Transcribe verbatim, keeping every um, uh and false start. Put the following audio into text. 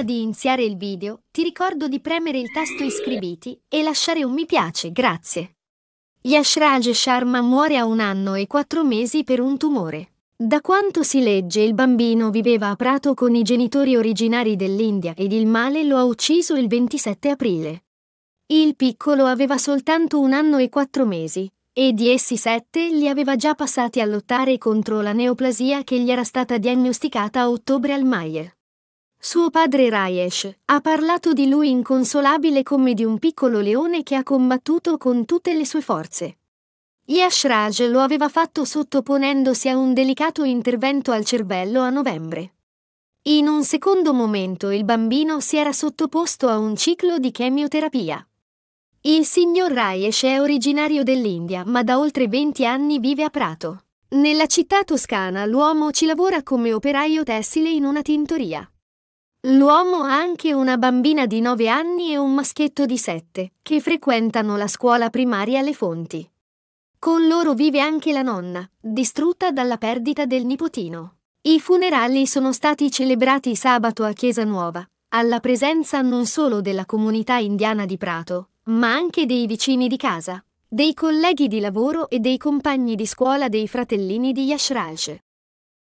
Prima di iniziare il video, ti ricordo di premere il tasto iscriviti e lasciare un mi piace, grazie. Yashraj Sharma muore a un anno e quattro mesi per un tumore. Da quanto si legge, il bambino viveva a Prato con i genitori originari dell'India ed il male lo ha ucciso il ventisette aprile. Il piccolo aveva soltanto un anno e quattro mesi, e di essi sette li aveva già passati a lottare contro la neoplasia che gli era stata diagnosticata a ottobre al Maier. Suo padre Rajesh ha parlato di lui inconsolabile come di un piccolo leone che ha combattuto con tutte le sue forze. Yashraj lo aveva fatto sottoponendosi a un delicato intervento al cervello a novembre. In un secondo momento il bambino si era sottoposto a un ciclo di chemioterapia. Il signor Rajesh è originario dell'India, ma da oltre venti anni vive a Prato. Nella città toscana l'uomo ci lavora come operaio tessile in una tintoria. L'uomo ha anche una bambina di nove anni e un maschietto di sette, che frequentano la scuola primaria Le Fonti. Con loro vive anche la nonna, distrutta dalla perdita del nipotino. I funerali sono stati celebrati sabato a Chiesa Nuova, alla presenza non solo della comunità indiana di Prato, ma anche dei vicini di casa, dei colleghi di lavoro e dei compagni di scuola dei fratellini di Yashraj.